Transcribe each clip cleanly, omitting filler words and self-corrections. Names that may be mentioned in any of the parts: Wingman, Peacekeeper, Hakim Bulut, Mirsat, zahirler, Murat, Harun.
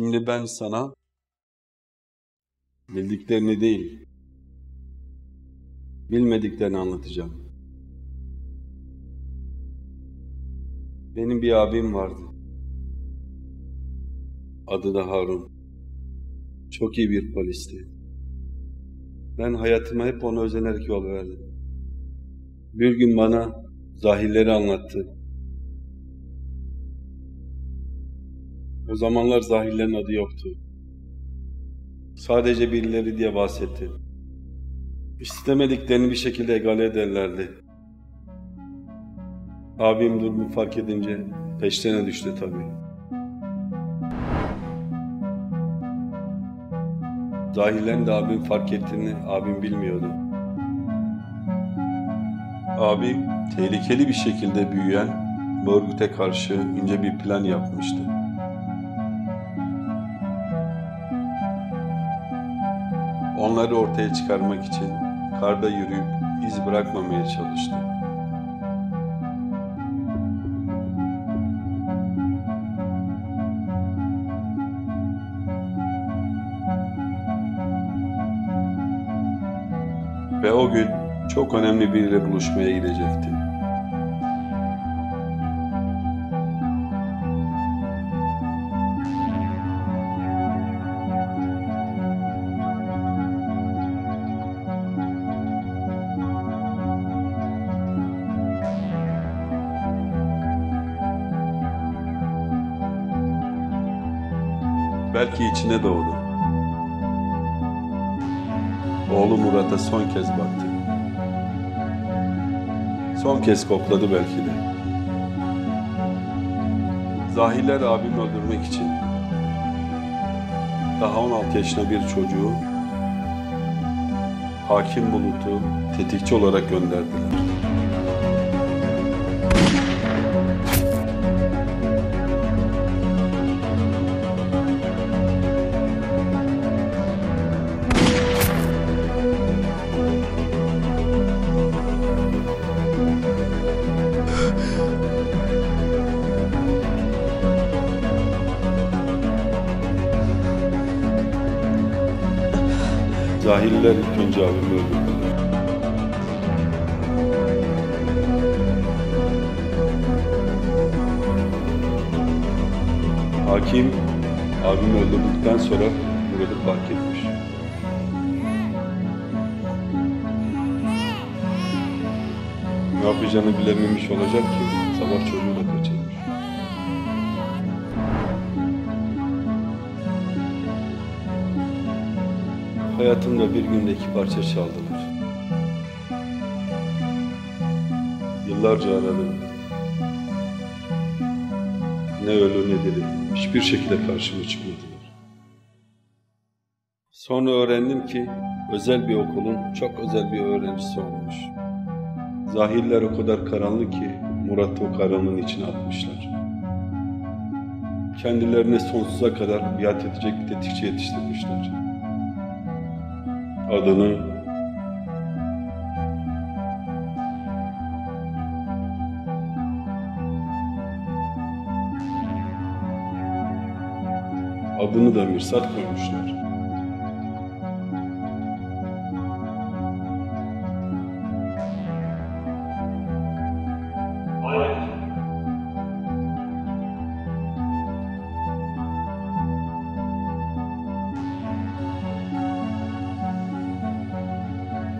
Şimdi ben sana bildiklerini değil, bilmediklerini anlatacağım. Benim bir abim vardı. Adı da Harun. Çok iyi bir polisti. Ben hayatıma hep ona özenerek yol verdim. Bir gün bana zahirleri anlattı. O zamanlar zahirlerin adı yoktu. Sadece birileri diye bahsetti. İstemediklerini bir şekilde egale ederlerdi. Abim durumu fark edince peşlerine düştü tabii. Zahirlerin de abim fark ettiğini abim bilmiyordu. Abim tehlikeli bir şekilde büyüyen bu örgüte karşı ince bir plan yapmıştı. Onları ortaya çıkarmak için karda yürüyüp iz bırakmamaya çalıştı. Ve o gün çok önemli biriyle buluşmaya gidecekti. Belki içine doğdu. Oğlu Murat'a son kez baktı. Son kez kokladı belki de. Zahirler abimi öldürmek için daha 16 yaşında bir çocuğu Hakim Bulut'u tetikçi olarak gönderdiler. Zahirler ilk önce abimi öldürdüler. Hakim abimi öldürdükten sonra Murat'ı fark etmiş. Ne yapacağını bilememiş olacak ki sabah çocuğu da kaçırmış. Hayatımda bir günde 2 parça çaldılar. Yıllarca aradım. Ne ölü ne diri, hiçbir şekilde karşıma çıkmadılar. Sonra öğrendim ki özel bir okulun çok özel bir öğrencisi olmuş. Zahirler o kadar karanlık ki Murat'ı o karanlığın içine atmışlar. Kendilerine sonsuza kadar biat edecek bir tetikçi yetiştirmişler. Adını da Mirsat koymuşlar.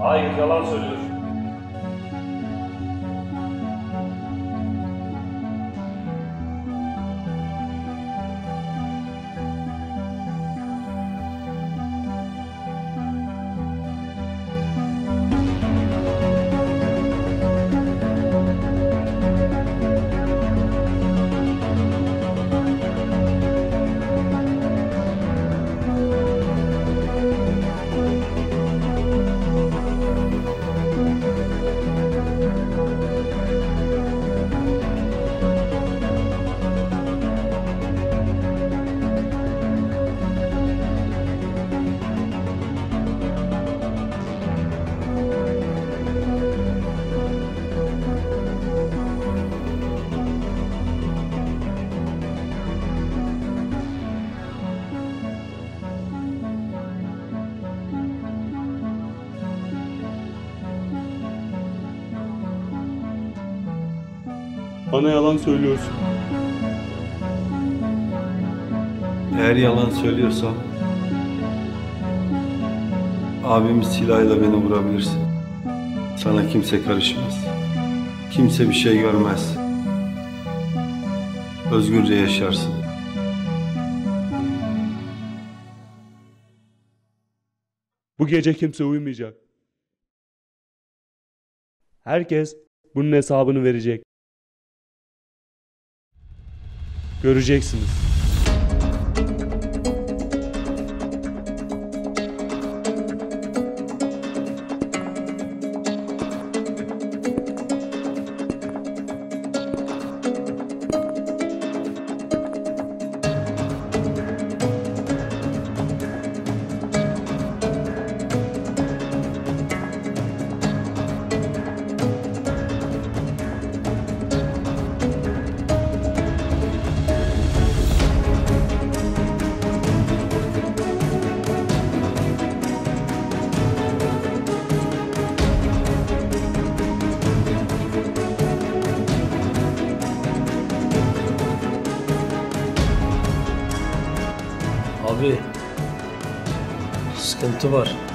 Hayır, yalan söylüyor. Bana yalan söylüyorsun. Eğer yalan söylüyorsam abimi silahıyla beni vurabilirsin. Sana kimse karışmaz. Kimse bir şey görmez. Özgürce yaşarsın. Bu gece kimse uyumayacak. Herkes bunun hesabını verecek. Göreceksiniz. Abi, sıkıntı var.